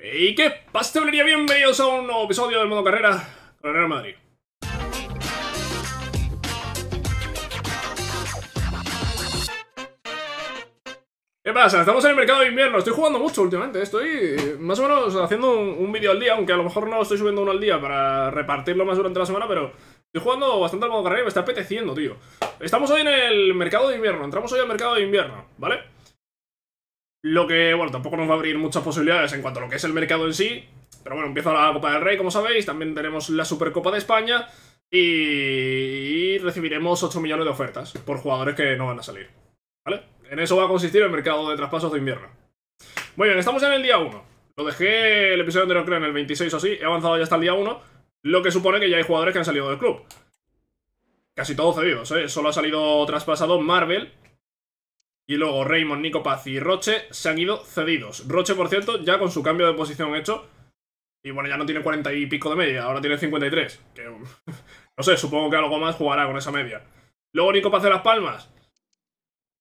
¿Y qué pastelería? Bienvenidos a un nuevo episodio del modo carrera con el Real Madrid. ¿Qué pasa? Estamos en el mercado de invierno. Estoy jugando mucho últimamente. Estoy más o menos haciendo un vídeo al día, aunque a lo mejor no estoy subiendo uno al día para repartirlo más durante la semana, pero estoy jugando bastante al modo carrera y me está apeteciendo, tío. Estamos hoy en el mercado de invierno. Entramos hoy al mercado de invierno, ¿vale? Lo que, bueno, tampoco nos va a abrir muchas posibilidades en cuanto a lo que es el mercado en sí. Pero bueno, empieza la Copa del Rey, como sabéis. También tenemos la Supercopa de España. Y recibiremos 8 millones de ofertas por jugadores que no van a salir, ¿vale? En eso va a consistir el mercado de traspasos de invierno. Muy bien, estamos en el día 1. Lo dejé el episodio anterior, creo, en el 26 o así. He avanzado ya hasta el día 1. Lo que supone que ya hay jugadores que han salido del club. Casi todos cedidos, ¿eh? Solo ha salido traspasado Marvel. Y luego Raymond, Nico Paz y Roche se han ido cedidos. Roche, por cierto, ya con su cambio de posición hecho. Y bueno, ya no tiene 40 y pico de media, ahora tiene 53. Que, no sé, supongo que algo más jugará con esa media. Luego Nico Paz de Las Palmas.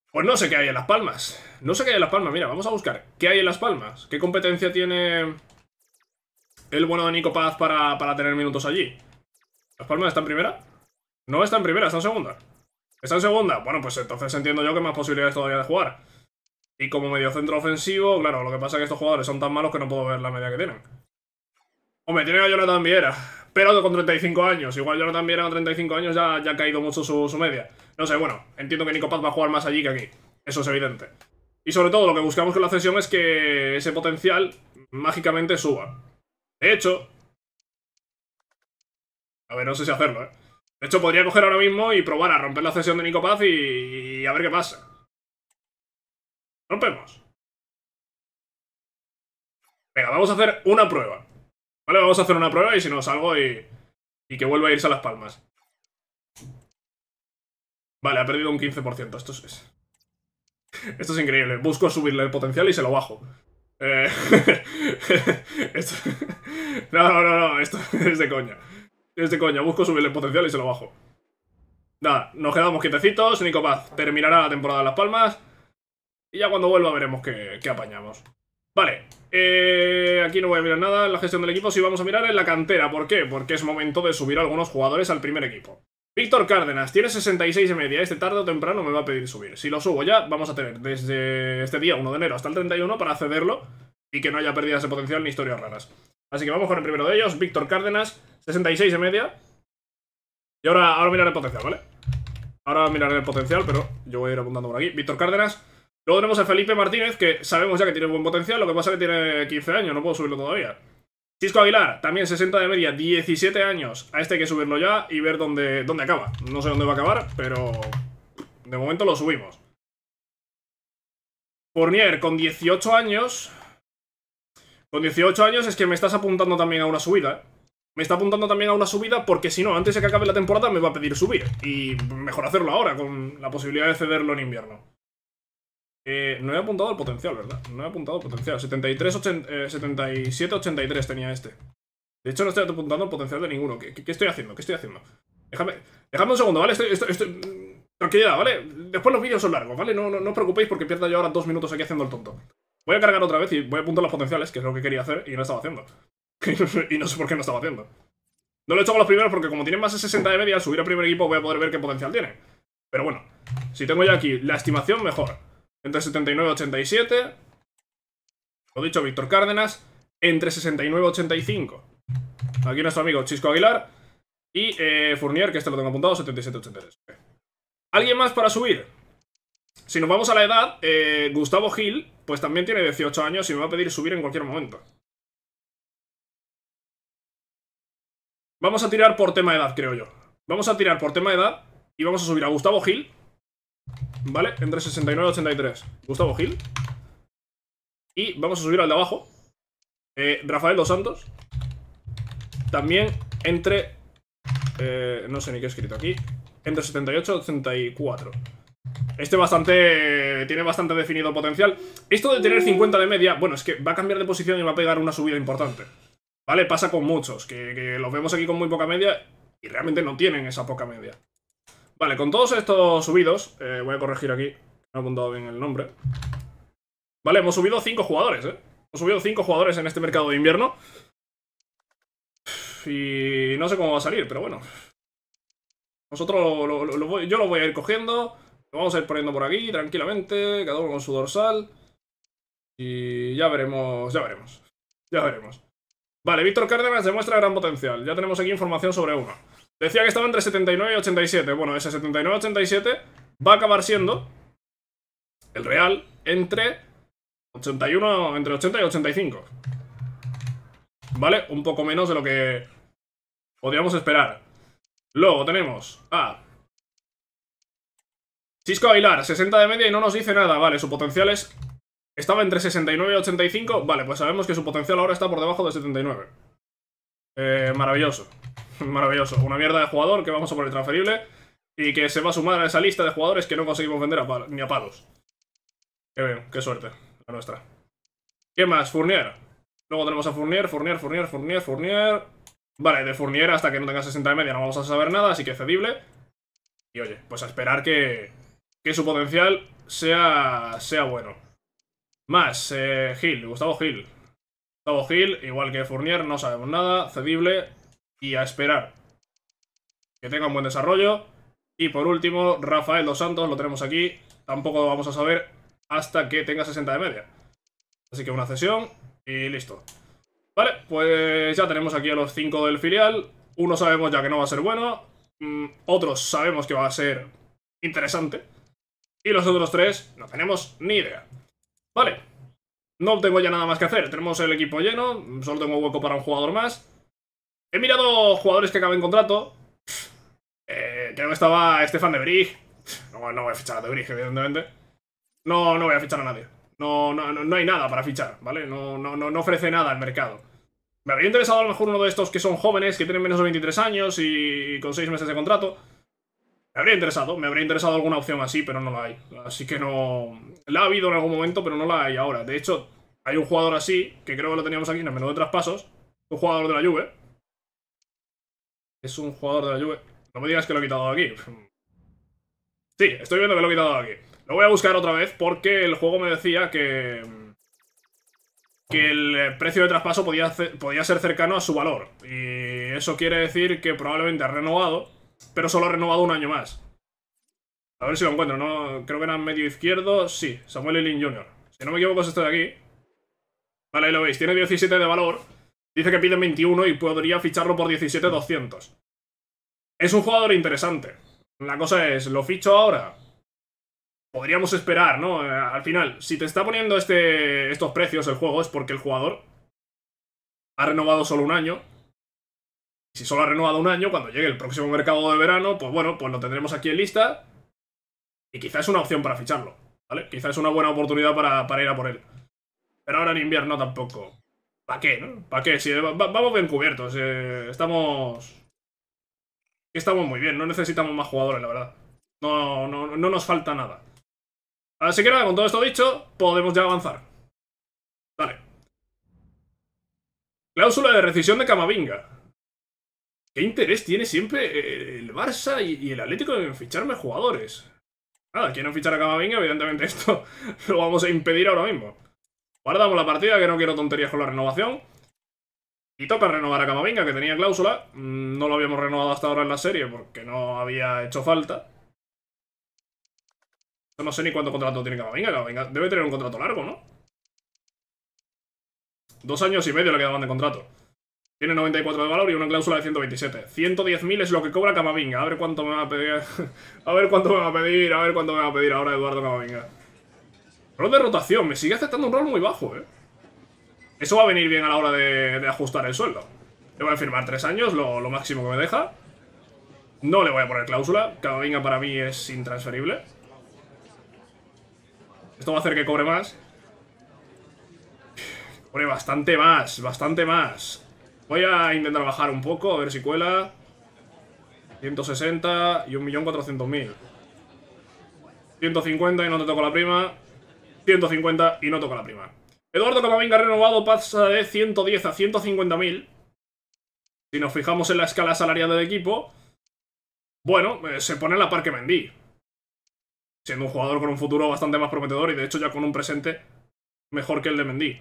Pues no sé qué hay en Las Palmas. No sé qué hay en Las Palmas, mira, vamos a buscar. ¿Qué hay en Las Palmas? ¿Qué competencia tiene el bueno de Nico Paz para tener minutos allí? ¿Las Palmas está en primera? No está en primera, está en segunda. ¿Está en segunda? Bueno, pues entonces entiendo yo que más posibilidades todavía de jugar. Y como mediocentro ofensivo, claro, lo que pasa es que estos jugadores son tan malos que no puedo ver la media que tienen. Hombre, tienen a Jonathan Viera, pero con 35 años. Igual Jonathan Viera con 35 años ya ha caído mucho su media. No sé, bueno, entiendo que Nico Paz va a jugar más allí que aquí. Eso es evidente. Y sobre todo lo que buscamos con la cesión es que ese potencial mágicamente suba. De hecho... A ver, no sé si hacerlo, ¿eh? De hecho, podría coger ahora mismo y probar a romper la cesión de Nico Paz y a ver qué pasa. Rompemos. Venga, vamos a hacer una prueba. Vale, vamos a hacer una prueba y si no salgo y que vuelva a irse a Las Palmas. Vale, ha perdido un 15%. Esto es increíble. Busco subirle el potencial y se lo bajo. Esto... No, esto es de coña. Es de coña, busco subirle el potencial y se lo bajo. Nada, nos quedamos quietecitos. Nico Paz terminará la temporada en Las Palmas. Y ya cuando vuelva veremos qué apañamos. Vale, aquí no voy a mirar nada en la gestión del equipo. Si vamos a mirar en la cantera, ¿por qué? Porque es momento de subir a algunos jugadores al primer equipo. Víctor Cárdenas tiene 66 y media. Este tarde o temprano me va a pedir subir. Si lo subo ya, vamos a tener desde este día 1 de enero hasta el 31 para cederlo y que no haya perdido ese potencial ni historias raras. Así que vamos con el primero de ellos, Víctor Cárdenas, 66 de media. Y ahora miraré el potencial, ¿vale? Ahora miraré el potencial, pero yo voy a ir apuntando por aquí. Víctor Cárdenas. Luego tenemos a Felipe Martínez, que sabemos ya que tiene buen potencial, lo que pasa es que tiene 15 años, no puedo subirlo todavía. Chisco Aguilar, también 60 de media, 17 años. A este hay que subirlo ya y ver dónde acaba. No sé dónde va a acabar, pero de momento lo subimos. Fournier, con 18 años... Con 18 años es que me estás apuntando también a una subida, ¿eh? Me está apuntando también a una subida porque si no, antes de que acabe la temporada me va a pedir subir. Y mejor hacerlo ahora, con la posibilidad de cederlo en invierno. No he apuntado al potencial, ¿verdad? No he apuntado al potencial. 77-83 tenía este. De hecho, no estoy apuntando al potencial de ninguno. ¿Qué estoy haciendo? ¿Qué estoy haciendo? Déjame un segundo, ¿vale? Tranquilidad, ¿vale? Después los vídeos son largos, ¿vale? No os preocupéis porque pierda yo ahora 2 minutos aquí haciendo el tonto. Voy a cargar otra vez y voy a apuntar los potenciales, que es lo que quería hacer y no estaba haciendo. Y no sé por qué no estaba haciendo. No lo he hecho con los primeros porque como tienen más de 60 de media, al subir al primer equipo voy a poder ver qué potencial tiene. Pero bueno, si tengo ya aquí la estimación, mejor. Entre 79 y 87. Lo dicho, Víctor Cárdenas. Entre 69 y 85. Aquí nuestro amigo Chisco Aguilar. Y Fournier, que este lo tengo apuntado, 77 y 83. Okay. ¿Alguien más para subir? Si nos vamos a la edad, Gustavo Gil, pues también tiene 18 años y me va a pedir subir en cualquier momento. Vamos a tirar por tema de edad, creo yo. Vamos a tirar por tema de edad y vamos a subir a Gustavo Gil. ¿Vale? Entre 69 y 83. Gustavo Gil. Y vamos a subir al de abajo. Rafael Dos Santos. También entre... no sé ni qué he escrito aquí. Entre 78 y 84. Tiene bastante definido potencial. Esto de tener 50 de media, bueno, es que va a cambiar de posición y va a pegar una subida importante. ¿Vale? Pasa con muchos, que los vemos aquí con muy poca media y realmente no tienen esa poca media. Vale, con todos estos subidos, voy a corregir aquí, no he apuntado bien el nombre. Vale, hemos subido 5 jugadores, ¿eh? Hemos subido 5 jugadores en este mercado de invierno. Y no sé cómo va a salir, pero bueno. Nosotros yo lo voy a ir cogiendo. Lo vamos a ir poniendo por aquí, tranquilamente. Cada uno con su dorsal. Y ya veremos, ya veremos. Ya veremos. Vale, Víctor Cárdenas demuestra gran potencial. Ya tenemos aquí información sobre uno. Decía que estaba entre 79 y 87. Bueno, ese 79-87 va a acabar siendo el Real entre 81, entre 80 y 85. Vale, un poco menos de lo que podíamos esperar. Luego tenemos a Chisco Aguilar, 60 de media y no nos dice nada. Vale, su potencial es... Estaba entre 69 y 85. Vale, pues sabemos que su potencial ahora está por debajo de 79. Maravilloso. Maravilloso. Una mierda de jugador que vamos a poner transferible y que se va a sumar a esa lista de jugadores que no conseguimos vender a ni a palos. Qué bien, qué suerte la nuestra. ¿Qué más? Fournier. Luego tenemos a Fournier. Vale, de Fournier hasta que no tenga 60 de media no vamos a saber nada, así que cedible. Y oye, pues a esperar que su potencial sea bueno. Más, Gil, Gustavo Gil, igual que Fournier, no sabemos nada, cedible y a esperar que tenga un buen desarrollo. Y por último, Rafael Dos Santos, lo tenemos aquí, tampoco lo vamos a saber hasta que tenga 60 de media. Así que una cesión y listo. Vale, pues ya tenemos aquí a los 5 del filial, uno sabemos ya que no va a ser bueno, otros sabemos que va a ser interesante y los otros 3 no tenemos ni idea. Vale, no tengo ya nada más que hacer. Tenemos el equipo lleno, solo tengo hueco para un jugador más. He mirado jugadores que acaben contrato. Creo que estaba Estefan de Brig. No voy a fichar a de Brig, evidentemente. No voy a fichar a nadie. No hay nada para fichar, ¿vale? No ofrece nada al mercado. Me habría interesado a lo mejor uno de estos que son jóvenes, que tienen menos de 23 años y con 6 meses de contrato. Me habría interesado alguna opción así, pero no la hay. Así que no... La ha habido en algún momento, pero no la hay ahora. De hecho, hay un jugador así, que creo que lo teníamos aquí en el menú de traspasos. Un jugador de la Juve. Es un jugador de la Juve. No me digas que lo he quitado de aquí. Sí, estoy viendo que lo he quitado de aquí. Lo voy a buscar otra vez porque el juego me decía que... el precio de traspaso podía ser cercano a su valor. Y eso quiere decir que probablemente ha renovado... Pero solo ha renovado un año más. A ver si lo encuentro, ¿no? Creo que era medio izquierdo. Sí, Samuel Elin Jr. Si no me equivoco es este de aquí. Vale, ahí lo veis. Tiene 17 de valor. Dice que pide 21 y podría ficharlo por 17.200. Es un jugador interesante. La cosa es, ¿lo ficho ahora? Podríamos esperar, ¿no? Al final, si te está poniendo estos precios el juego es porque el jugador ha renovado solo un año. Si solo ha renovado un año, cuando llegue el próximo mercado de verano, pues bueno, pues lo tendremos aquí en lista. Y quizás es una opción para ficharlo, ¿vale? Quizás es una buena oportunidad para ir a por él. Pero ahora en invierno tampoco. ¿Para qué, no? ¿Para qué? Si vamos bien cubiertos. Estamos muy bien. No necesitamos más jugadores, la verdad. No nos falta nada. Así que nada, con todo esto dicho, podemos ya avanzar. Vale. Cláusula de rescisión de Camavinga. ¿Qué interés tiene siempre el Barça y el Atlético en ficharme jugadores? Nada, quieren fichar a Camavinga, evidentemente esto lo vamos a impedir ahora mismo. Guardamos la partida, que no quiero tonterías con la renovación. Y toca renovar a Camavinga, que tenía cláusula. No lo habíamos renovado hasta ahora en la serie porque no había hecho falta. Yo no sé ni cuánto contrato tiene Camavinga. Camavinga debe tener un contrato largo, ¿no? 2 años y medio le quedaban de contrato. Tiene 94 de valor y una cláusula de 127. 110.000 es lo que cobra Camavinga. A ver cuánto me va a pedir. A ver cuánto me va a pedir ahora Eduardo Camavinga. Rol de rotación. Me sigue aceptando un rol muy bajo, ¿eh? Eso va a venir bien a la hora de ajustar el sueldo. Le voy a firmar 3 años, lo máximo que me deja. No le voy a poner cláusula. Camavinga para mí es intransferible. Esto va a hacer que cobre más. Cobre bastante más, bastante más. Voy a intentar bajar un poco, a ver si cuela. 160 y 1.400.000. 150 y no te toco la prima. 150 y no toco la prima. Eduardo Camavinga renovado pasa de 110 a 150.000. Si nos fijamos en la escala salarial del equipo, bueno, se pone a la par que Mendy. Siendo un jugador con un futuro bastante más prometedor y de hecho ya con un presente mejor que el de Mendy.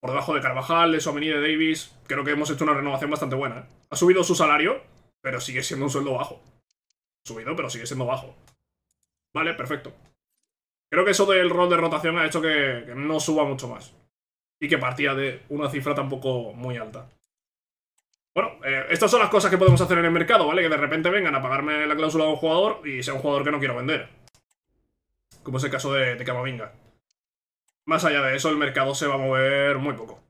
por debajo de Carvajal, de Suamení, de Davis. Creo que hemos hecho una renovación bastante buena, ¿eh? Ha subido su salario, pero sigue siendo un sueldo bajo. Subido, pero sigue siendo bajo. Vale, perfecto. Creo que eso del rol de rotación ha hecho que no suba mucho más. Y que partía de una cifra tampoco muy alta. Bueno, estas son las cosas que podemos hacer en el mercado, ¿vale? Que de repente vengan a pagarme la cláusula de un jugador y sea un jugador que no quiero vender. Como es el caso de Camavinga. Más allá de eso, el mercado se va a mover muy poco.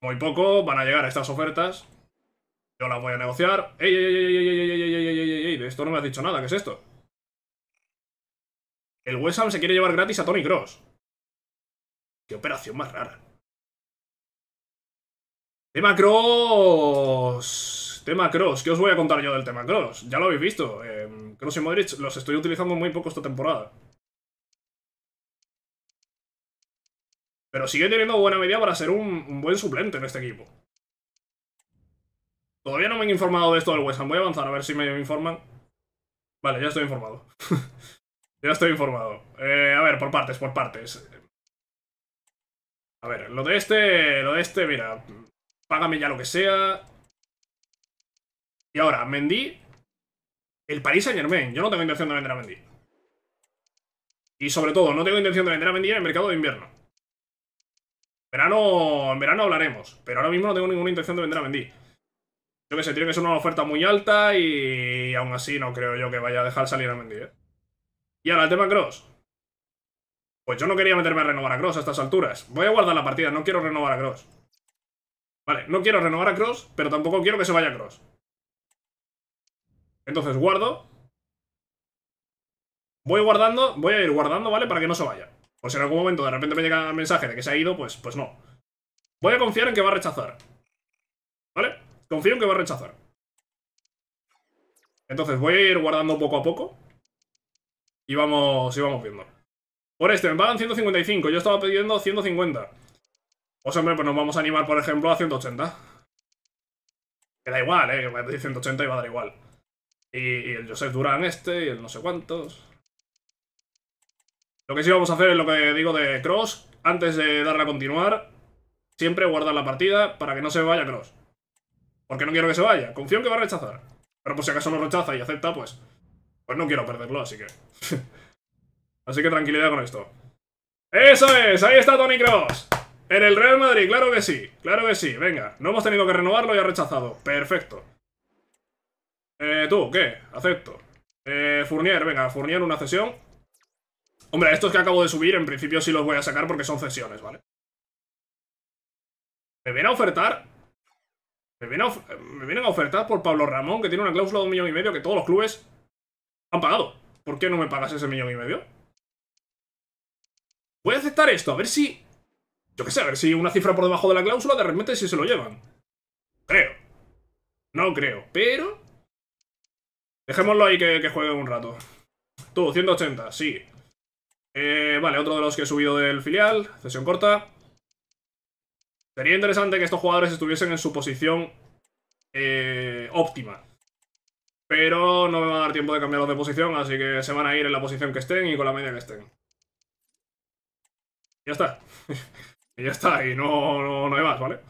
Muy poco, van a llegar estas ofertas. Yo las voy a negociar. ¡Ey, ey, ey, ey, ey, ey, ey, ey, ey, ey! De esto no me has dicho nada, ¿qué es esto? El West Ham se quiere llevar gratis a Toni Kroos. ¡Qué operación más rara! Tema Kroos. Tema Kroos. ¿Qué os voy a contar yo del tema Kroos? Ya lo habéis visto. Kroos y Modric los estoy utilizando muy poco esta temporada. Pero sigue teniendo buena media para ser un buen suplente en este equipo. Todavía no me han informado de esto del West Ham. Voy a avanzar a ver si me informan. Vale, ya estoy informado. Ya estoy informado. A ver, por partes, por partes. A ver, lo de este, mira. Págame ya lo que sea. Y ahora, Mendy. El Paris Saint-Germain. Yo no tengo intención de vender a Mendy. Y sobre todo, no tengo intención de vender a Mendy en el mercado de invierno. En verano hablaremos. Pero ahora mismo no tengo ninguna intención de vender a Mendy. Yo que sé, tiene que ser una oferta muy alta y aún así no creo yo que vaya a dejar salir a Mendy, ¿eh? Y ahora el tema Kroos. Pues yo no quería meterme a renovar a Kroos a estas alturas. Voy a guardar la partida, no quiero renovar a Kroos. Vale, no quiero renovar a Kroos, pero tampoco quiero que se vaya a Kroos. Entonces guardo. Voy a ir guardando, ¿vale? Para que no se vaya. Pues si en algún momento de repente me llega el mensaje de que se ha ido, pues no. Voy a confiar en que va a rechazar. ¿Vale? Confío en que va a rechazar. Entonces voy a ir guardando poco a poco. Y vamos viendo. Por este me pagan 155. Yo estaba pidiendo 150. Pues hombre, pues nos vamos a animar, por ejemplo, a 180. Que da igual, que voy a pedir 180 y va a dar igual. Y el Josep Durán este, y el no sé cuántos. Lo que sí vamos a hacer es lo que digo de Kroos. Antes de darle a continuar, siempre guardar la partida para que no se vaya Kroos. Porque no quiero que se vaya. Confío en que va a rechazar. Pero por si acaso lo rechaza y acepta, pues no quiero perderlo, así que... así que tranquilidad con esto. ¡Eso es! ¡Ahí está Toni Kroos! En el Real Madrid, claro que sí. Claro que sí, venga. No hemos tenido que renovarlo y ha rechazado. Perfecto. ¿Tú qué? Acepto. Fournier, venga. Fournier, una cesión. Hombre, estos que acabo de subir, en principio sí los voy a sacar porque son cesiones, ¿vale? ¿Me viene a ofertar? Me vienen a ofertar por Pablo Ramón, que tiene una cláusula de 1,5 millones que todos los clubes... han pagado. ¿Por qué no me pagas ese 1,5 millones? Voy a aceptar esto, a ver si... yo qué sé, a ver si una cifra por debajo de la cláusula de repente sí se lo llevan. Creo. No creo, pero... dejémoslo ahí que juegue un rato. Tú, 180, sí. Vale, otro de los que he subido del filial. Cesión corta. Sería interesante que estos jugadores estuviesen en su posición óptima. Pero no me va a dar tiempo de cambiarlos de posición, así que se van a ir en la posición que estén y con la media que estén. Ya está. Y ya está, y no hay más, ¿vale?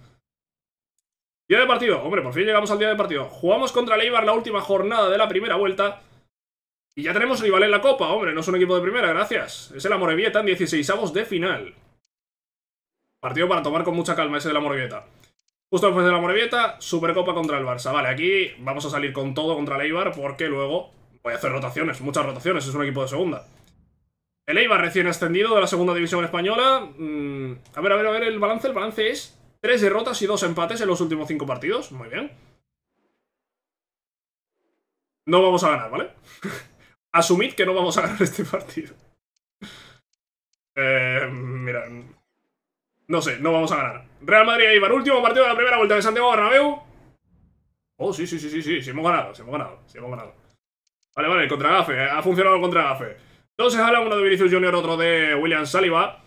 Día de partido. Hombre, por fin llegamos al día de partido. Jugamos contra el Eibar la última jornada de la primera vuelta. Y ya tenemos rival en la Copa, hombre. No es un equipo de primera, gracias. Es el Amorebieta en 16avos de final. Partido para tomar con mucha calma ese del Amorebieta. Justo después de la Amorebieta, Supercopa contra el Barça. Vale, aquí vamos a salir con todo contra el Eibar porque luego voy a hacer rotaciones, muchas rotaciones, es un equipo de segunda. El Eibar recién ascendido de la segunda división española. A ver, el balance es 3 derrotas y 2 empates en los últimos 5 partidos. Muy bien. No vamos a ganar, ¿vale? Asumid que no vamos a ganar este partido. Mira... no sé, no vamos a ganar. Real Madrid-Eibar, último partido de la primera vuelta de Santiago Bernabéu. Oh, sí, hemos ganado. Vale, el contragafe, ha funcionado el contragafe. Dos de Haaland, uno de Vinicius Junior, otro de William Saliba,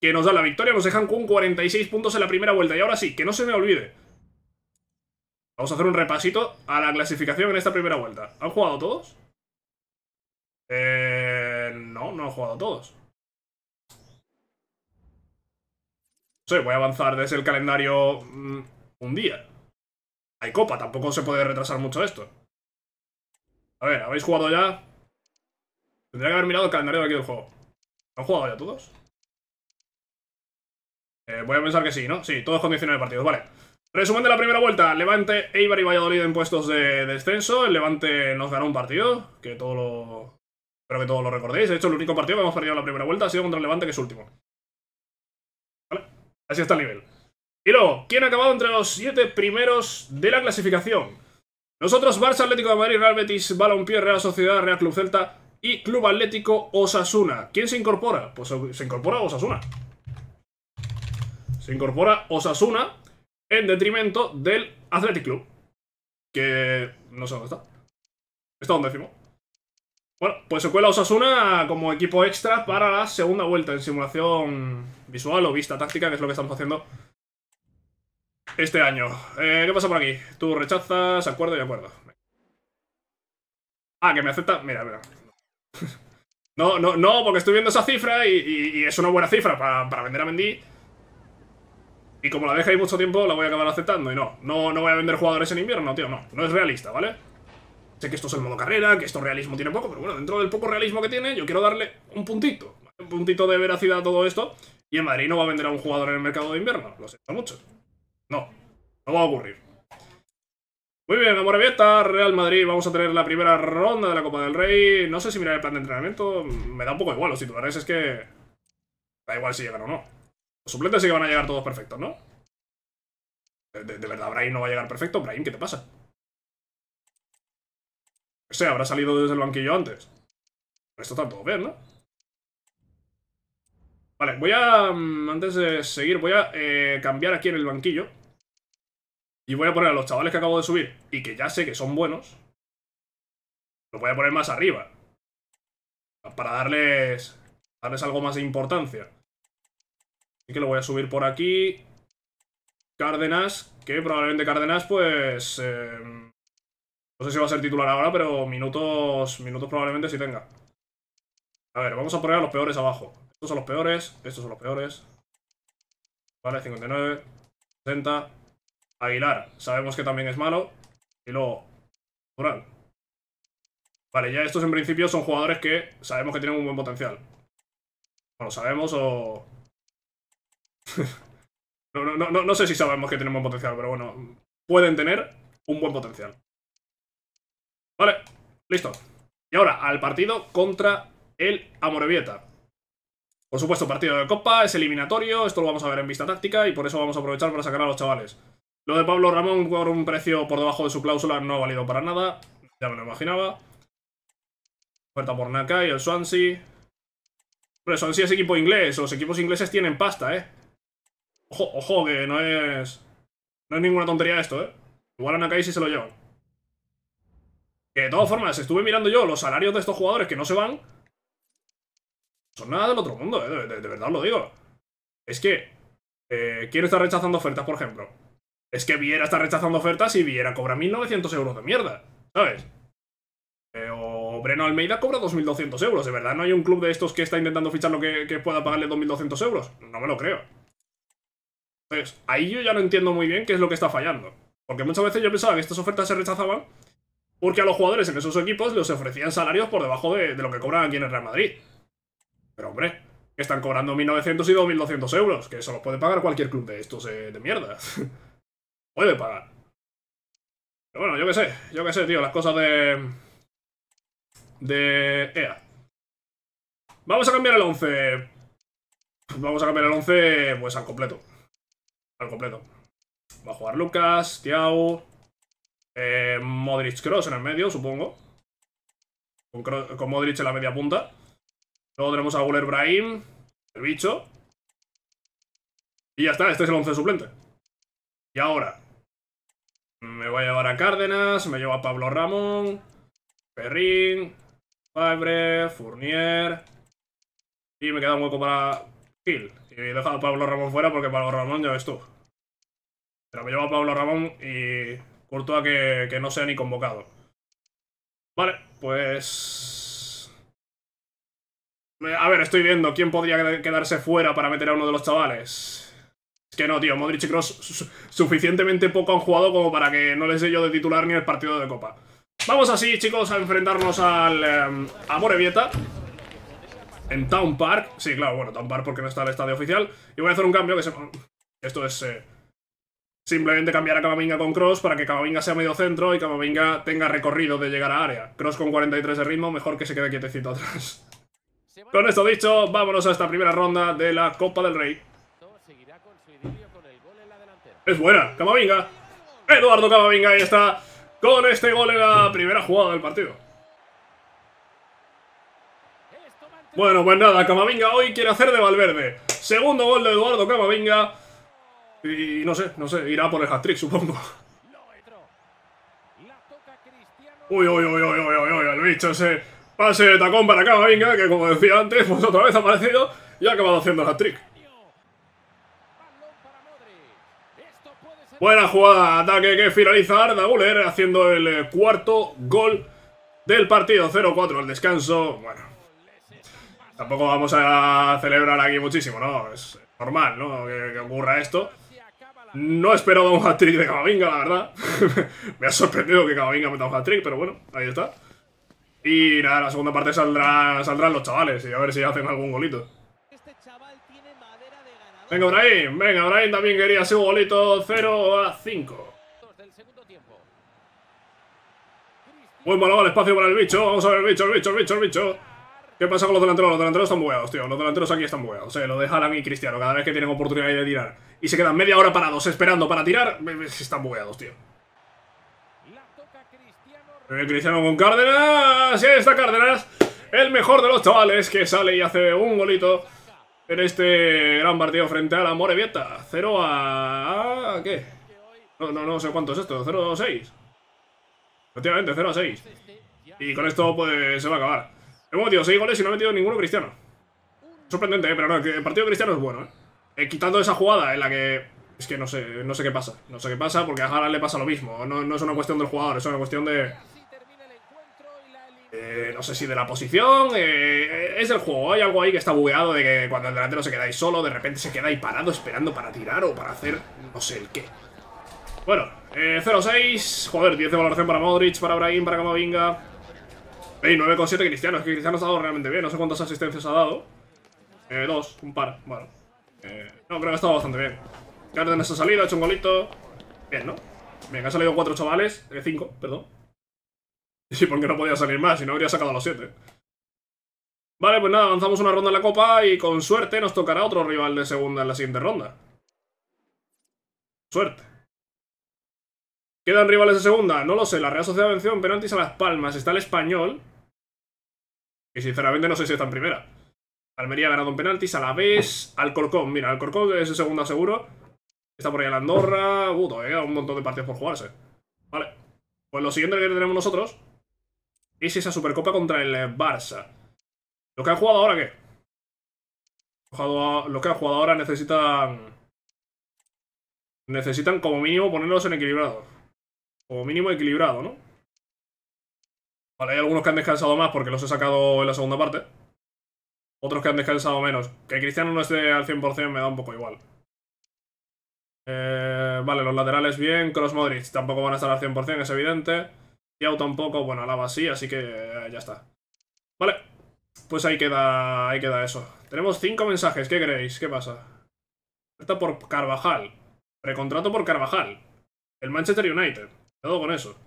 que nos da la victoria, nos dejan con 46 puntos en la primera vuelta. Y ahora sí, que no se me olvide, vamos a hacer un repasito a la clasificación en esta primera vuelta. ¿Han jugado todos? No han jugado todos. sé, voy a avanzar desde el calendario un día. Hay copa, tampoco se puede retrasar mucho esto. A ver, ¿habéis jugado ya? Tendría que haber mirado el calendario de aquí del juego. ¿Han jugado ya todos? Voy a pensar que sí, ¿no? Sí, todos con 19 partidos, vale. Resumen de la primera vuelta, Levante, Eibar y Valladolid en puestos de descenso. El Levante nos ganó un partido, que todo lo... Espero que todos lo recordéis. De hecho, el único partido que hemos perdido en la primera vuelta ha sido contra el Levante, que es último. Vale, así está el nivel. Y luego, ¿quién ha acabado entre los 7 primeros de la clasificación? Nosotros, Barça, Atlético de Madrid, Real Betis, Balompié, Real Sociedad, Real Club Celta y Club Atlético Osasuna. ¿Quién se incorpora? Pues se incorpora Osasuna. Se incorpora Osasuna en detrimento del Athletic Club, que no sé dónde está. Está un décimo. Bueno, pues se cuela Osasuna como equipo extra para la segunda vuelta en simulación visual o vista táctica, que es lo que estamos haciendo este año. ¿Qué pasa por aquí? Tú rechazas, acuerdo y acuerdo. Ah, que me acepta. Mira, mira. No, no, no, porque estoy viendo esa cifra y es una buena cifra para vender a Mendy. Y como la dejáis mucho tiempo, la voy a acabar aceptando. Y no, no voy a vender jugadores en invierno, tío, no. No es realista, ¿vale? Sé que esto es el modo carrera, que esto realismo tiene poco, pero bueno, dentro del poco realismo que tiene, yo quiero darle un puntito. Un puntito de veracidad a todo esto. Y en Madrid no va a vender a un jugador en el mercado de invierno. Lo siento mucho. No, no va a ocurrir. Muy bien, Amorebieta, Real Madrid. Vamos a tener la primera ronda de la Copa del Rey. No sé si mirar el plan de entrenamiento. Me da un poco igual, los titulares es que... Da igual si llegan o no. Los suplentes sí que van a llegar todos perfectos, ¿no? De verdad, Brahim no va a llegar perfecto. Brahim, ¿qué te pasa? O sea, habrá salido desde el banquillo antes. Pero esto está todo bien, ¿no? Vale, voy a... Antes de seguir, voy a cambiar aquí en el banquillo. Y voy a poner a los chavales que acabo de subir, y que ya sé que son buenos, los voy a poner más arriba, para darles algo más de importancia. Así que lo voy a subir por aquí. Cárdenas, que probablemente Cárdenas, pues... no sé si va a ser titular ahora, pero minutos probablemente sí tenga. A ver, vamos a poner a los peores abajo. Estos son los peores, estos son los peores. Vale, 59, 60... Aguilar, sabemos que también es malo. Y luego, Dural. Vale, ya estos en principio son jugadores que sabemos que tienen un buen potencial. Bueno, sabemos o... no sé si sabemos que tienen buen potencial, pero bueno, pueden tener un buen potencial. Vale, listo. Y ahora, al partido contra el Amorebieta. Por supuesto, partido de Copa, es eliminatorio, esto lo vamos a ver en vista táctica y por eso vamos a aprovechar para sacar a los chavales. Lo de Pablo Ramón por un precio por debajo de su cláusula no ha valido para nada. Ya me lo imaginaba. Oferta por Nakai, el Swansea. Pero el Swansea es equipo inglés. Los equipos ingleses tienen pasta, ¿eh? Ojo, ojo, que no es... No es ninguna tontería esto, ¿eh? Igual a Nakai sí se lo llevan. Que de todas formas, estuve mirando yo los salarios de estos jugadores que no se van. Son nada del otro mundo, ¿eh? De verdad os lo digo. Es que... ¿quién está rechazando ofertas, por ejemplo? Es que Viera está rechazando ofertas y Viera cobra 1.900 euros de mierda, ¿sabes? O Breno Almeida cobra 2.200 euros. ¿De verdad no hay un club de estos que está intentando fichar lo que pueda pagarle 2.200 euros? No me lo creo. Entonces, ahí yo ya no entiendo muy bien qué es lo que está fallando. Porque muchas veces yo pensaba que estas ofertas se rechazaban porque a los jugadores en esos equipos les ofrecían salarios por debajo de lo que cobran aquí en el Real Madrid. Pero hombre, que están cobrando 1.900 y 2.200 euros, que eso los puede pagar cualquier club de estos de mierda. Puede pagar. Pero bueno, yo qué sé, tío, las cosas de EA. Vamos a cambiar el 11. Vamos a cambiar el 11, pues al completo. Al completo. Va a jugar Lucas, Thiago, Modric, Kroos en el medio, supongo. Con Modric en la media punta. Luego tenemos a Guler, Brahim, el bicho. Y ya está, este es el 11 suplente. Y ahora... Me voy a llevar a Cárdenas, me llevo a Pablo Ramón, Perrin, Fabre, Fournier. Y me queda un hueco para Gil. Y he dejado a Pablo Ramón fuera porque Pablo Ramón ya ves tú. Pero me llevo a Pablo Ramón y Courtois que no sea ni convocado. Vale, pues... A ver, estoy viendo quién podría quedarse fuera para meter a uno de los chavales. Es que no, tío, Modric y Kroos suficientemente poco han jugado como para que no les dé yo de titular ni el partido de Copa. Vamos así, chicos, a enfrentarnos al Amorebieta en Town Park. Sí, claro, bueno, Town Park porque no está el estadio oficial. Y voy a hacer un cambio que se... Esto es simplemente cambiar a Camavinga con Kroos para que Camavinga sea medio centro y Camavinga tenga recorrido de llegar a área. Kroos con 43 de ritmo, mejor que se quede quietecito atrás. Con esto dicho, vámonos a esta primera ronda de la Copa del Rey. Es buena, Camavinga. Eduardo Camavinga, ahí está. Con este gol en la primera jugada del partido. Bueno, pues nada, Camavinga hoy quiere hacer de Valverde. Segundo gol de Eduardo Camavinga. Y no sé, irá por el hat-trick, supongo. Uy, uy, uy, uy, uy, uy, el bicho ese. Pase de tacón para Camavinga, que como decía antes, pues otra vez ha aparecido y ha acabado haciendo el hat-trick. Buena jugada, ataque que finaliza Arda Güler haciendo el cuarto gol del partido. 0-4 al descanso. Bueno, tampoco vamos a celebrar aquí muchísimo, ¿no? Es normal, ¿no? Que ocurra esto. No esperaba un hat-trick de Camavinga, la verdad. Me ha sorprendido que Camavinga meta un hat-trick, pero bueno, ahí está. Y nada, la segunda parte saldrán los chavales y a ver si hacen algún golito. Venga, Brahim. Venga, Brahim también quería su golito. 0-5. Buen balón al espacio para el bicho. Vamos a ver el bicho. ¿Qué pasa con los delanteros? Los delanteros están bugueados, tío. Los delanteros aquí están bugueados. Lo de Haaland y Cristiano. Cada vez que tienen oportunidad de tirar y se quedan media hora parados esperando para tirar, están bugueados, tío. Cristiano con Cárdenas. Y ahí está Cárdenas. El mejor de los chavales que sale y hace un golito. En este gran partido frente al Amorebieta. 0-... ¿Qué? No sé cuánto es esto. 0-6. Efectivamente, 0-6. Y con esto pues se va a acabar. Hemos metido 6 goles y no ha metido ninguno Cristiano. Sorprendente, pero no, el partido de Cristiano es bueno, quitando esa jugada en la que... Es que no sé qué pasa. No sé qué pasa porque a Haaland le pasa lo mismo. No es una cuestión del jugador, es una cuestión de... no sé si de la posición, es del juego. Hay algo ahí que está bugueado de que cuando el delantero se quedáis solo, de repente se quedáis parado esperando para tirar o para hacer no sé el qué. Bueno, 0-6, joder, 10 de valoración para Modric, para Brahim, para Camavinga. 9,7 Cristiano, es que Cristiano ha estado realmente bien, no sé cuántas asistencias ha dado. Dos, un par, bueno. No, creo que ha estado bastante bien. Cárdenas ha salido, ha hecho un golito. Bien, ¿no? Bien, han salido 4 chavales, 5, perdón. Sí, porque no podía salir más, si no habría sacado a los 7. Vale, pues nada, avanzamos una ronda en la Copa y con suerte nos tocará otro rival de segunda en la siguiente ronda. Suerte. ¿Quedan rivales de segunda? No lo sé, la Real Sociedad venció en penaltis a Las Palmas. Está el Español. Y sinceramente no sé si está en primera. Almería ha ganado en penaltis, a la vez Alcorcón, mira, Alcorcón es el segundo seguro. Está por ahí la Andorra. Todavía quedan un montón de partidos por jugarse. Vale, pues lo siguiente que tenemos nosotros es esa Supercopa contra el Barça. ¿Lo que han jugado ahora qué? Lo que han jugado ahora necesitan como mínimo ponerlos en equilibrado. Como mínimo equilibrado, ¿no? Vale, hay algunos que han descansado más porque los he sacado en la segunda parte. Otros que han descansado menos. Que Cristiano no esté al 100% me da un poco igual. Vale, los laterales bien. Kroos, Modric tampoco van a estar al 100%, es evidente. Yao tampoco, bueno, Alaba sí, así que ya está. Vale, pues ahí queda eso. Tenemos 5 mensajes, ¿qué queréis? ¿Qué pasa? Oferta por Carvajal. Precontrato por Carvajal. El Manchester United, cuidado con eso.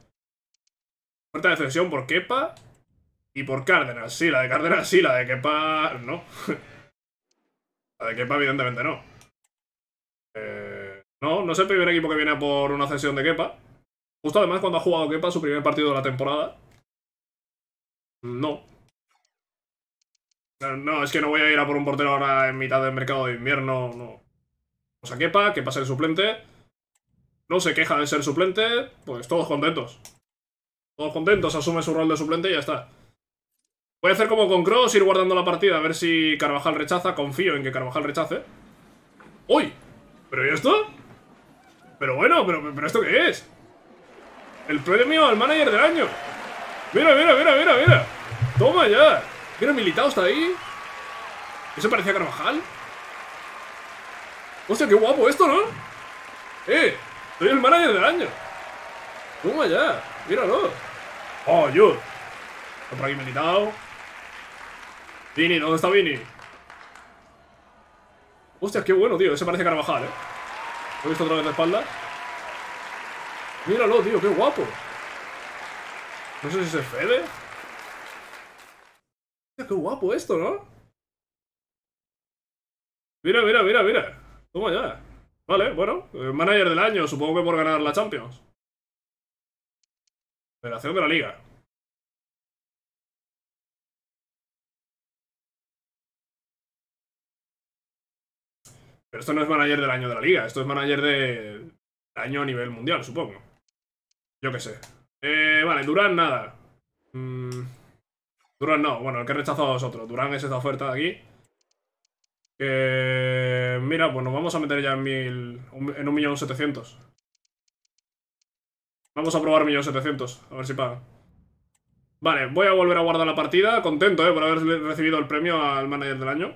Oferta de cesión por Kepa y por Cárdenas. Sí, la de Cárdenas sí, la de Kepa no. La de Kepa evidentemente no. No es el primer equipo que viene por una cesión de Kepa. Justo además cuando ha jugado Kepa su primer partido de la temporada. No, es que no voy a ir a por un portero ahora en mitad del mercado de invierno, no. O sea, Kepa, que pasa el suplente. No se queja de ser suplente, pues todos contentos. Todos contentos, asume su rol de suplente y ya está. Voy a hacer como con Kroos, ir guardando la partida a ver si Carvajal rechaza. Confío en que Carvajal rechace. ¡Uy! ¿Pero y esto? Pero bueno, pero ¿esto qué es? El premio al manager del año. Mira. Toma ya. Mira, Militao está ahí. ¿Eso parecía Carvajal? Hostia, qué guapo esto, ¿no? Soy el manager del año. Toma ya, míralo. Oh, yo. Por aquí me he quitado. Vini, ¿dónde está Vini? Hostia, qué bueno, tío. Ese parece Carvajal, ¿eh? Lo he visto otra vez de espalda. Míralo, tío, qué guapo. No sé si se cede. Hostia, qué guapo esto, ¿no? Mira, mira, mira, mira. Toma ya. Vale, bueno, manager del año, supongo que por ganar la Champions. Federación de la Liga. Pero esto no es manager del año de la Liga, esto es manager de año a nivel mundial, supongo. Yo qué sé. Vale, Durán nada. Durán no, bueno, el que he rechazado es otro. Durán es esta oferta de aquí. Mira, pues nos vamos a meter ya en 1.700.000. Vamos a probar 1.700.000, a ver si paga. Vale, voy a volver a guardar la partida. Contento, por haber recibido el premio al manager del año.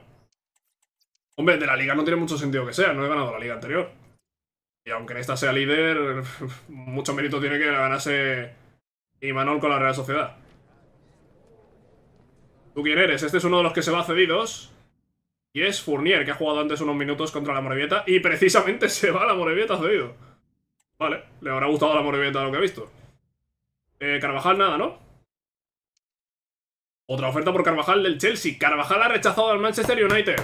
Hombre, de la liga no tiene mucho sentido que sea. No he ganado la liga anterior. Y aunque en esta sea líder, mucho mérito tiene que la ganase Imanol con la Real Sociedad. ¿Tú quién eres? Este es uno de los que se va cedidos. Y es Fournier, que ha jugado antes unos minutos contra la Amorebieta. Y precisamente se va la Amorebieta cedido. Vale, le habrá gustado la Amorebieta lo que ha visto. Carvajal nada, ¿no? Otra oferta por Carvajal del Chelsea. Carvajal ha rechazado al Manchester United.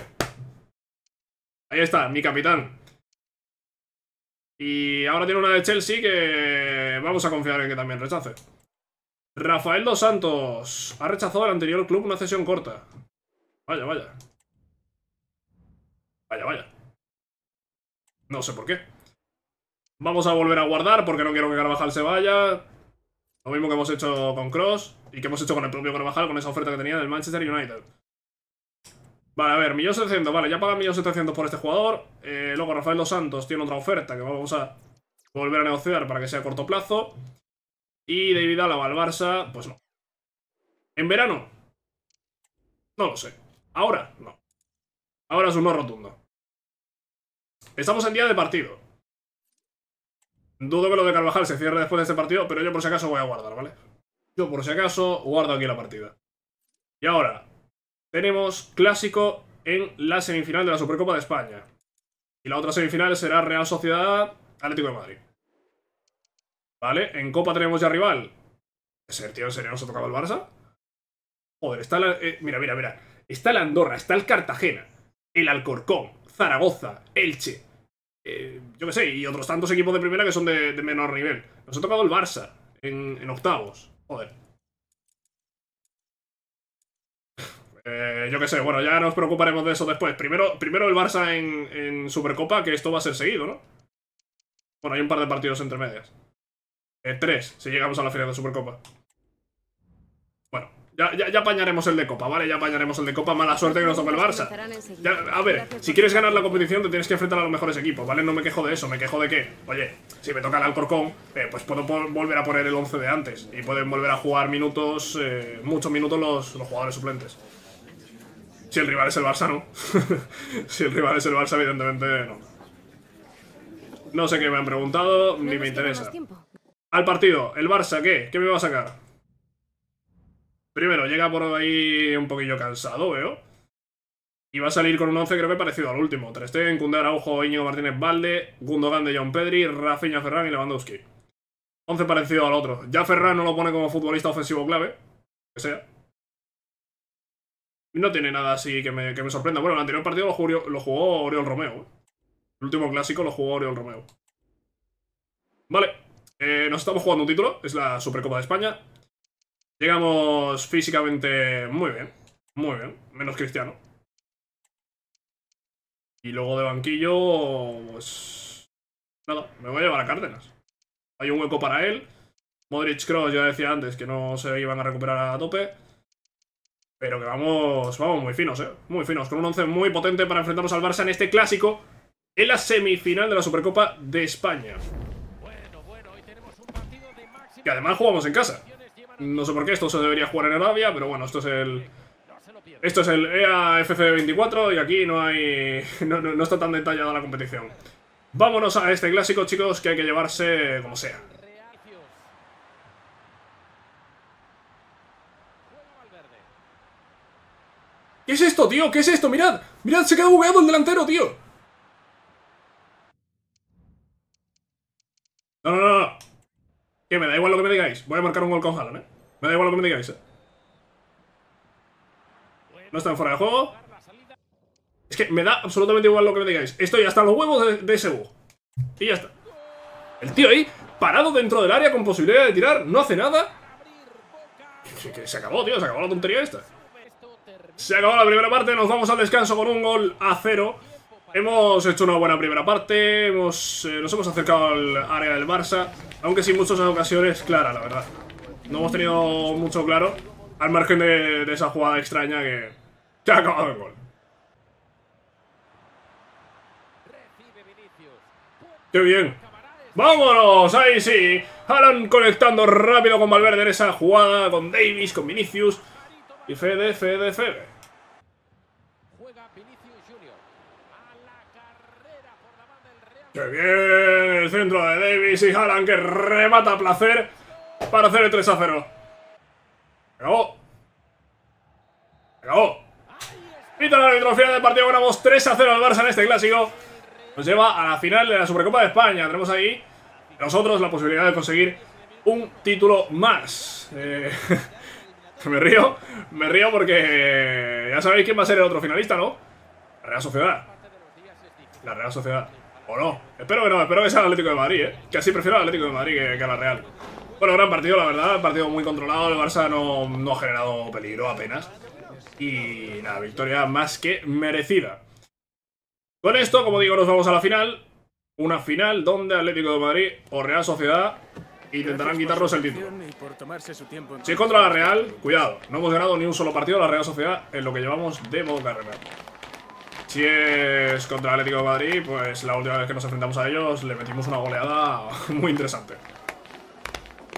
Ahí está, mi capitán. Y ahora tiene una de Chelsea que vamos a confiar en que también rechace. Rafael Dos Santos ha rechazado al anterior club una cesión corta. Vaya, vaya. Vaya, vaya. No sé por qué. Vamos a volver a guardar porque no quiero que Carvajal se vaya. Lo mismo que hemos hecho con Cross y que hemos hecho con el propio Carvajal, con esa oferta que tenía del Manchester United. Vale, a ver, 1.700.000, vale, ya pagan 1.700.000 por este jugador. Luego Rafael Dos Santos tiene otra oferta que vamos a volver a negociar para que sea a corto plazo. Y David Alaba al Barça, pues no. ¿En verano? No lo sé. Ahora, no. Ahora es un no rotundo. Estamos en día de partido. Dudo que lo de Carvajal se cierre después de este partido, pero yo por si acaso voy a guardar, ¿vale? Yo por si acaso guardo aquí la partida. Y ahora tenemos clásico en la semifinal de la Supercopa de España. Y la otra semifinal será Real Sociedad, Atlético de Madrid. ¿Vale? En Copa tenemos ya rival. ¿En serio nos ha tocado el Barça? Joder, está la... mira, mira, mira. Está el Andorra, está el Cartagena, el Alcorcón, Zaragoza, Elche, yo qué sé, y otros tantos equipos de primera que son de menor nivel. Nos ha tocado el Barça en octavos. Joder. Yo qué sé, bueno, ya nos preocuparemos de eso después. Primero el Barça en Supercopa, que esto va a ser seguido, ¿no? Bueno, hay un par de partidos entre medias. 3, si llegamos a la final de Supercopa. Bueno. Ya apañaremos el de Copa, ¿vale? Ya apañaremos el de Copa. Mala suerte que nos toque el Barça. Ya, a ver, si quieres ganar la competición te tienes que enfrentar a los mejores equipos, ¿vale? No me quejo de eso, me quejo de que, oye, si me toca el Alcorcón, pues puedo volver a poner el 11 de antes. Y pueden volver a jugar minutos, muchos minutos los jugadores suplentes. Si el rival es el Barça, no. Si el rival es el Barça, evidentemente no. No sé qué me han preguntado, ni me interesa. Al partido, ¿el Barça qué? ¿Qué me va a sacar? Primero, llega por ahí un poquillo cansado, veo. Y va a salir con un 11 creo que parecido al último. Ter Stegen, Koundé, Araujo, Íñigo Martínez Balde, Gundogan de John Pedri, Rafinha, Ferran y Lewandowski. 11 parecido al otro. Ya Ferran no lo pone como futbolista ofensivo clave, que sea. No tiene nada así que me sorprenda. Bueno, el anterior partido lo jugó Oriol Romeu. El último clásico lo jugó Oriol Romeu. Vale, nos estamos jugando un título. Es la Supercopa de España. Llegamos físicamente muy bien. Muy bien. Menos Cristiano. Y luego de banquillo, pues nada, me voy a llevar a Cárdenas. Hay un hueco para él. Modric, Kroos, ya decía antes que no se iban a recuperar a tope. Pero que vamos muy finos, muy finos. Con un 11 muy potente para enfrentarnos al Barça en este clásico, en la semifinal de la Supercopa de España. Que además jugamos en casa. No sé por qué, esto se debería jugar en Arabia, pero bueno, esto es el Esto es el EAFC 24 y aquí no hay... No está tan detallada la competición. Vámonos a este clásico, chicos, que hay que llevarse como sea. ¿Qué es esto, tío? ¿Qué es esto? Mirad, mirad, se queda bugueado el delantero, tío. No. Que me da igual lo que me digáis. Voy a marcar un gol con Haaland, Me da igual lo que me digáis, No están fuera de juego. Es que me da absolutamente igual lo que me digáis. Estoy hasta los huevos de ese bug. Y ya está. El tío ahí, parado dentro del área con posibilidad de tirar, no hace nada. Que se acabó, tío, se acabó la tontería esta. Se acabó la primera parte, nos vamos al descanso con un 1-0. Hemos hecho una buena primera parte, nos hemos acercado al área del Barça, aunque sin muchas ocasiones claras, la verdad. No hemos tenido mucho claro, al margen de esa jugada extraña que ha acabado el gol. ¡Qué bien! ¡Vámonos! ¡Ahí sí! Haaland conectando rápido con Valverde en esa jugada, con Davis, con Vinicius... Y Fede. ¡Qué bien! El centro de Davis y Haaland que remata a placer para hacer el 3-0. ¡Acabó! Y tras la retrofía del partido ganamos 3-0 al Barça en este clásico. Nos lleva a la final de la Supercopa de España. Tenemos ahí nosotros la posibilidad de conseguir un título más. Me río porque ya sabéis quién va a ser el otro finalista, ¿no? La Real Sociedad. La Real Sociedad. O no. Espero que no, espero que sea el Atlético de Madrid, Que así prefiero al Atlético de Madrid que a la Real. Bueno, gran partido, la verdad. Partido muy controlado. El Barça no ha generado peligro apenas. Y nada, victoria más que merecida. Con esto, como digo, nos vamos a la final. Una final donde Atlético de Madrid o Real Sociedad... Intentarán quitarnos el título. Si es contra la Real, cuidado. No hemos ganado ni un solo partido a la Real Sociedad en lo que llevamos de boca real. Si es contra el Atlético de Madrid, pues la última vez que nos enfrentamos a ellos le metimos una goleada muy interesante.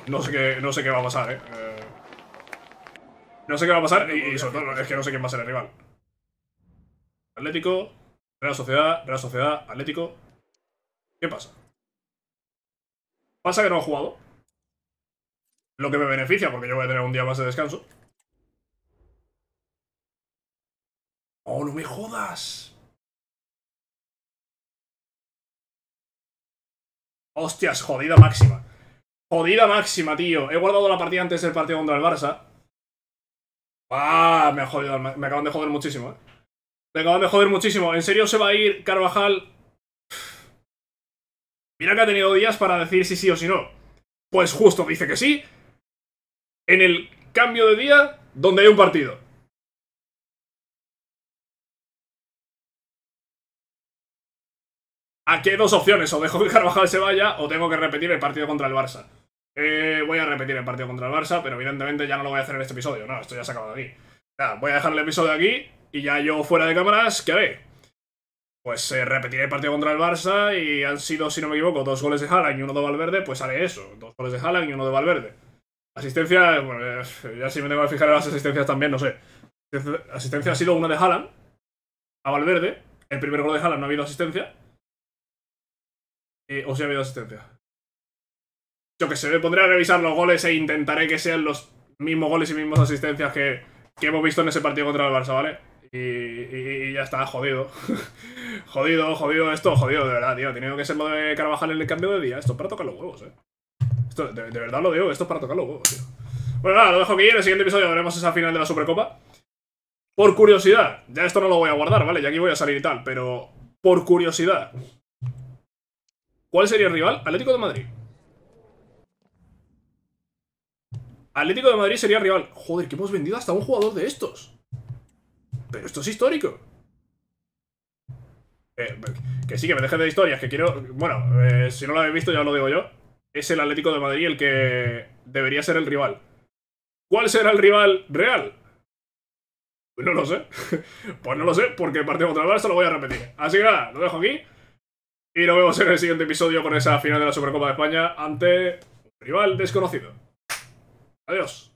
No sé qué va a pasar, No sé qué va a pasar y sobre todo es que no sé quién va a ser el rival. Atlético, Real Sociedad, Atlético. ¿Qué pasa? Pasa que no he jugado, lo que me beneficia porque yo voy a tener un día más de descanso. ¡Oh, no me jodas! ¡Hostias, jodida máxima! ¡Jodida máxima, tío! He guardado la partida antes del partido contra el Barça. ¡Ah! Me acaban de joder muchísimo, Me acaban de joder muchísimo. ¿En serio se va a ir Carvajal...? Mira que ha tenido días para decir si sí o si no. Pues justo dice que sí. En el cambio de día donde hay un partido. Aquí hay dos opciones. O dejo que Carvajal se vaya o tengo que repetir el partido contra el Barça. Voy a repetir el partido contra el Barça, pero evidentemente ya no lo voy a hacer en este episodio. No, esto ya se ha acabado aquí. Nada, voy a dejar el episodio aquí y ya yo fuera de cámaras, ¿qué haré? Pues repetiré el partido contra el Barça y han sido, si no me equivoco, 2 goles de Haaland y 1 de Valverde, pues haré eso. 2 goles de Haaland y 1 de Valverde. Asistencia, bueno, ya si me tengo que fijar en las asistencias también, no sé. Asistencia ha sido 1 de Haaland a Valverde. El primer gol de Haaland no ha habido asistencia. O sí ha habido asistencia. Yo que sé, me pondré a revisar los goles e intentaré que sean los mismos goles y mismas asistencias que hemos visto en ese partido contra el Barça, ¿vale? Y ya está, jodido. jodido esto, jodido, de verdad, tío. Ha tenido que ser lo de Carvajal en el cambio de día. Esto es para tocar los huevos, Esto, de verdad lo digo, esto es para tocar los huevos, tío. Bueno, nada, lo dejo aquí. En el siguiente episodio veremos esa final de la Supercopa. Por curiosidad, ya esto no lo voy a guardar, ¿vale? Ya aquí voy a salir y tal, pero por curiosidad, ¿cuál sería el rival? Atlético de Madrid. Atlético de Madrid sería el rival. Joder, que hemos vendido hasta un jugador de estos. Pero esto es histórico. Que sí, que me dejes de historias, que quiero... Bueno, si no lo habéis visto ya os lo digo yo. Es el Atlético de Madrid el que debería ser el rival. ¿Cuál será el rival real? Pues no lo sé. Pues no lo sé, porque el partido contra el Barça lo voy a repetir. Así que nada, lo dejo aquí. Y nos vemos en el siguiente episodio con esa final de la Supercopa de España ante un rival desconocido. Adiós.